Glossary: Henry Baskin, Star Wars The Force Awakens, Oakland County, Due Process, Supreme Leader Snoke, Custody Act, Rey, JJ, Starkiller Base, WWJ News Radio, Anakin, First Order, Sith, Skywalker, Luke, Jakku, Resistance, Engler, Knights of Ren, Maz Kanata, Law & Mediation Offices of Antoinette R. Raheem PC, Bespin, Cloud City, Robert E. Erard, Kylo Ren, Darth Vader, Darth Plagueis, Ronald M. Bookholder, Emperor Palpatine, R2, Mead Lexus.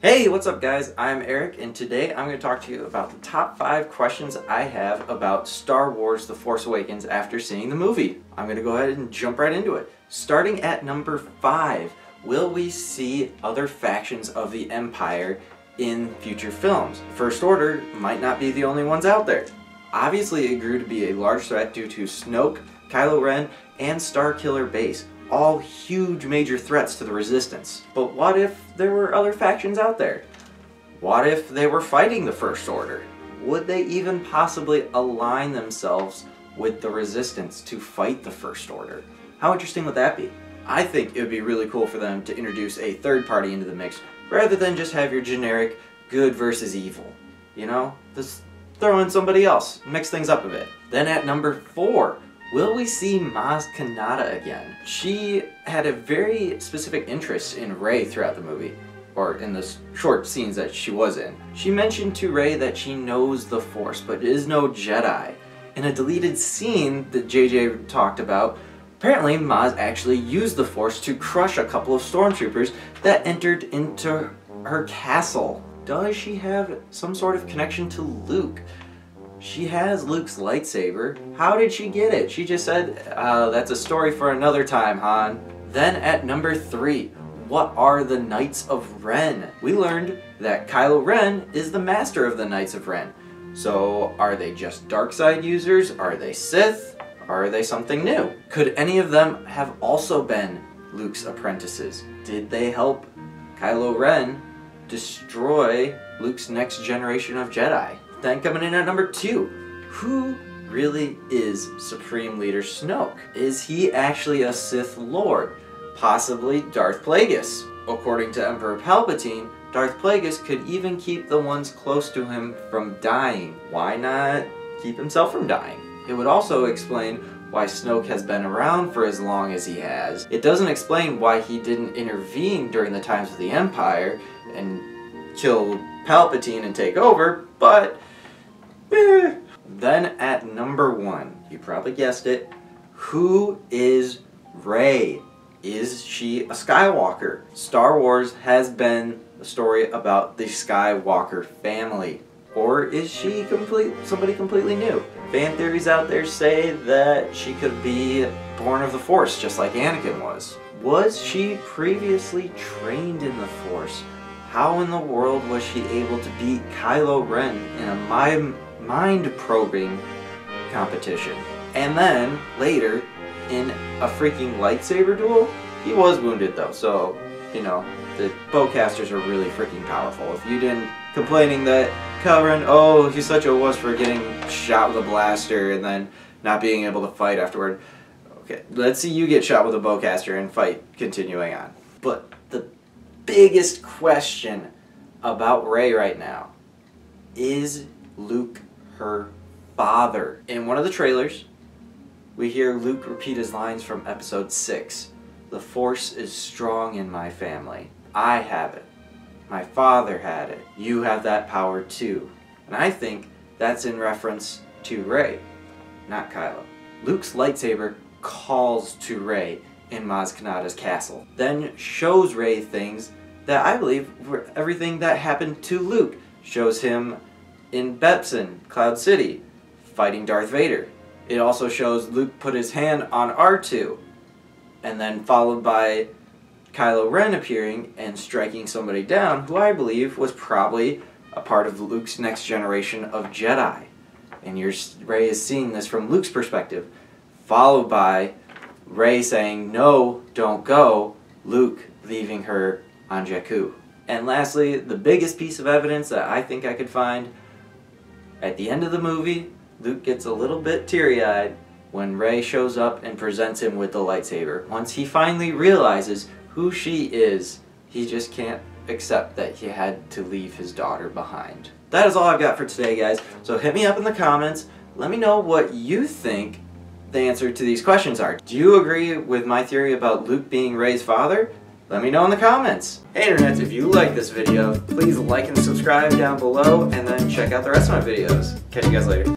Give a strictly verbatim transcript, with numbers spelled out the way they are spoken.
Hey, what's up guys? I'm Eric and today I'm going to talk to you about the top five questions I have about Star Wars The Force Awakens after seeing the movie. I'm going to go ahead and jump right into it. Starting at number five, will we see other factions of the Empire in future films? First Order might not be the only ones out there. Obviously it grew to be a large threat due to Snoke, Kylo Ren, and Starkiller Base. All huge major threats to the Resistance. But what if there were other factions out there? What if they were fighting the First Order? Would they even possibly align themselves with the Resistance to fight the First Order? How interesting would that be? I think it would be really cool for them to introduce a third party into the mix, rather than just have your generic good versus evil. You know, just throw in somebody else, mix things up a bit. Then at number four, will we see Maz Kanata again? She had a very specific interest in Rey throughout the movie, or in the short scenes that she was in. She mentioned to Rey that she knows the Force, but is no Jedi. In a deleted scene that J J talked about, apparently Maz actually used the Force to crush a couple of stormtroopers that entered into her castle. Does she have some sort of connection to Luke? She has Luke's lightsaber. How did she get it? She just said, uh, that's a story for another time, Han. Then at number three, what are the Knights of Ren? We learned that Kylo Ren is the master of the Knights of Ren. So are they just dark side users? Are they Sith? Are they something new? Could any of them have also been Luke's apprentices? Did they help Kylo Ren destroy Luke's next generation of Jedi? Then coming in at number two, who really is Supreme Leader Snoke? Is he actually a Sith Lord? Possibly Darth Plagueis. According to Emperor Palpatine, Darth Plagueis could even keep the ones close to him from dying. Why not keep himself from dying? It would also explain why Snoke has been around for as long as he has. It doesn't explain why he didn't intervene during the times of the Empire and kill Palpatine and take over, but eh. Then at number one, you probably guessed it, who is Rey? Is she a Skywalker? Star Wars has been a story about the Skywalker family. Or is she complete, somebody completely new? Fan theories out there say that she could be born of the Force, just like Anakin was. Was she previously trained in the Force? How in the world was she able to beat Kylo Ren in a mind-probing competition? And then, later, in a freaking lightsaber duel? He was wounded though, so, you know, the bowcasters are really freaking powerful. If you didn't complaining that Kylo Ren, oh, he's such a wuss for getting shot with a blaster and then not being able to fight afterward. Okay, let's see you get shot with a bowcaster and fight continuing on. But the biggest question about Rey right now is Luke her father? In one of the trailers, we hear Luke repeat his lines from episode six. The Force is strong in my family. I have it. My father had it. You have that power too. And I think that's in reference to Rey, not Kylo. Luke's lightsaber calls to Rey in Maz Kanata's castle, then shows Rey things that I believe were everything that happened to Luke. Shows him in Bespin, Cloud City, fighting Darth Vader. It also shows Luke put his hand on R two, and then followed by Kylo Ren appearing and striking somebody down, who I believe was probably a part of Luke's next generation of Jedi. And you're, Rey is seeing this from Luke's perspective, followed by Rey saying, no, don't go, Luke leaving her on Jakku. And lastly, the biggest piece of evidence that I think I could find, at the end of the movie, Luke gets a little bit teary-eyed when Rey shows up and presents him with the lightsaber. Once he finally realizes who she is, he just can't accept that he had to leave his daughter behind. That is all I've got for today, guys. So hit me up in the comments, let me know what you think the answer to these questions are. Do you agree with my theory about Luke being Rey's father? Let me know in the comments. Hey internets, if you like this video, please like and subscribe down below, and then check out the rest of my videos. Catch you guys later.